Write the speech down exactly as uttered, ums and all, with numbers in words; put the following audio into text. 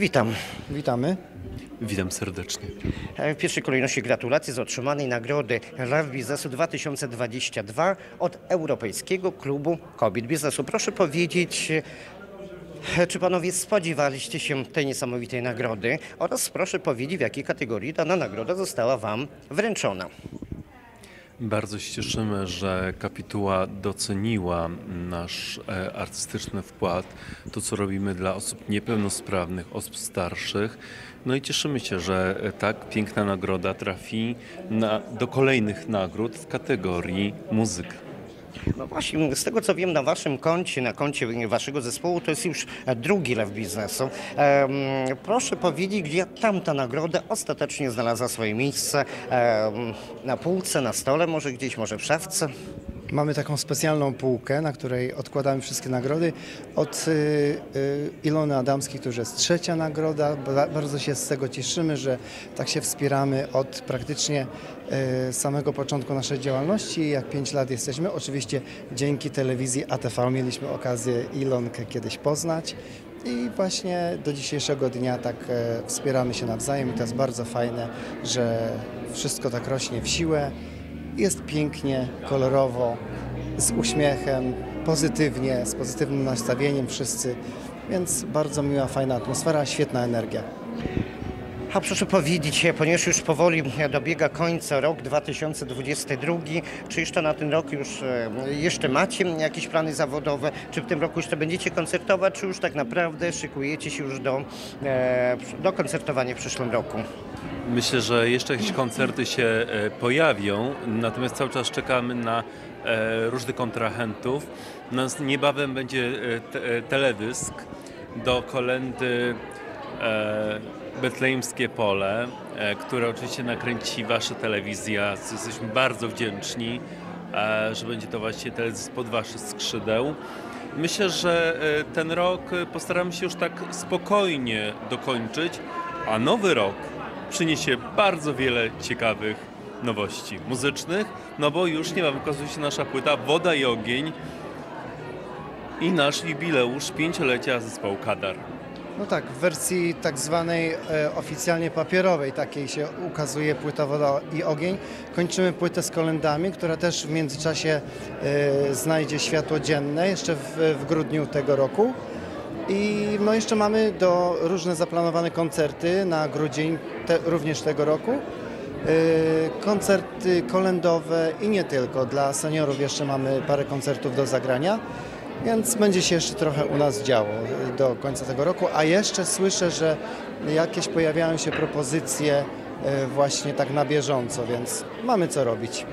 Witam. Witamy. Witam serdecznie. W pierwszej kolejności gratulacje z otrzymanej nagrody Lew Biznesu dwa tysiące dwadzieścia dwa od Europejskiego Klubu Kobiet Biznesu. Proszę powiedzieć, czy panowie spodziewaliście się tej niesamowitej nagrody oraz proszę powiedzieć, w jakiej kategorii dana nagroda została wam wręczona? Bardzo się cieszymy, że kapituła doceniła nasz artystyczny wkład, to co robimy dla osób niepełnosprawnych, osób starszych. No i cieszymy się, że tak piękna nagroda trafi na, do kolejnych nagród w kategorii muzyka. No właśnie, z tego co wiem, na waszym koncie, na koncie waszego zespołu to jest już drugi Lew Biznesu. Um, proszę powiedzieć, gdzie tamta nagroda ostatecznie znalazła swoje miejsce? Um, na półce, na stole może gdzieś, może w szafce? Mamy taką specjalną półkę, na której odkładamy wszystkie nagrody. Od y, y, Ilony Adamskiej, która jest trzecia nagroda. Bardzo się z tego cieszymy, że tak się wspieramy od praktycznie y, samego początku naszej działalności. Jak pięć lat jesteśmy. Oczywiście dzięki telewizji A T V mieliśmy okazję Ilonkę kiedyś poznać. I właśnie do dzisiejszego dnia tak y, wspieramy się nawzajem. I to jest bardzo fajne, że wszystko tak rośnie w siłę. Jest pięknie, kolorowo, z uśmiechem, pozytywnie, z pozytywnym nastawieniem wszyscy, więc bardzo miła, fajna atmosfera, świetna energia. A proszę powiedzieć, ponieważ już powoli dobiega końca rok dwa tysiące dwudziesty drugi, czy jeszcze na ten rok już jeszcze macie jakieś plany zawodowe, czy w tym roku jeszcze będziecie koncertować, czy już tak naprawdę szykujecie się już do, do koncertowania w przyszłym roku? Myślę, że jeszcze jakieś koncerty się pojawią, natomiast cały czas czekamy na różnych kontrahentów. Niebawem będzie te teledysk do kolendy Betlejemskie Pole, które oczywiście nakręci wasza telewizja. Jesteśmy bardzo wdzięczni, że będzie to właśnie teledysk pod waszych skrzydeł. Myślę, że ten rok postaramy się już tak spokojnie dokończyć, a nowy rok przyniesie bardzo wiele ciekawych nowości muzycznych, no bo już niebawem ukazuje się nasza płyta Woda i Ogień i nasz jubileusz pięciolecia zespołu Kadar. No tak, w wersji tak zwanej e, oficjalnie papierowej takiej się ukazuje płyta Woda i Ogień. Kończymy płytę z kolędami, która też w międzyczasie e, znajdzie światło dzienne jeszcze w, w grudniu tego roku. I no jeszcze mamy do różne zaplanowane koncerty na grudzień te, również tego roku. Yy, koncerty kolędowe i nie tylko. Dla seniorów jeszcze mamy parę koncertów do zagrania, więc będzie się jeszcze trochę u nas działo do końca tego roku. A jeszcze słyszę, że jakieś pojawiają się propozycje yy, właśnie tak na bieżąco, więc mamy co robić.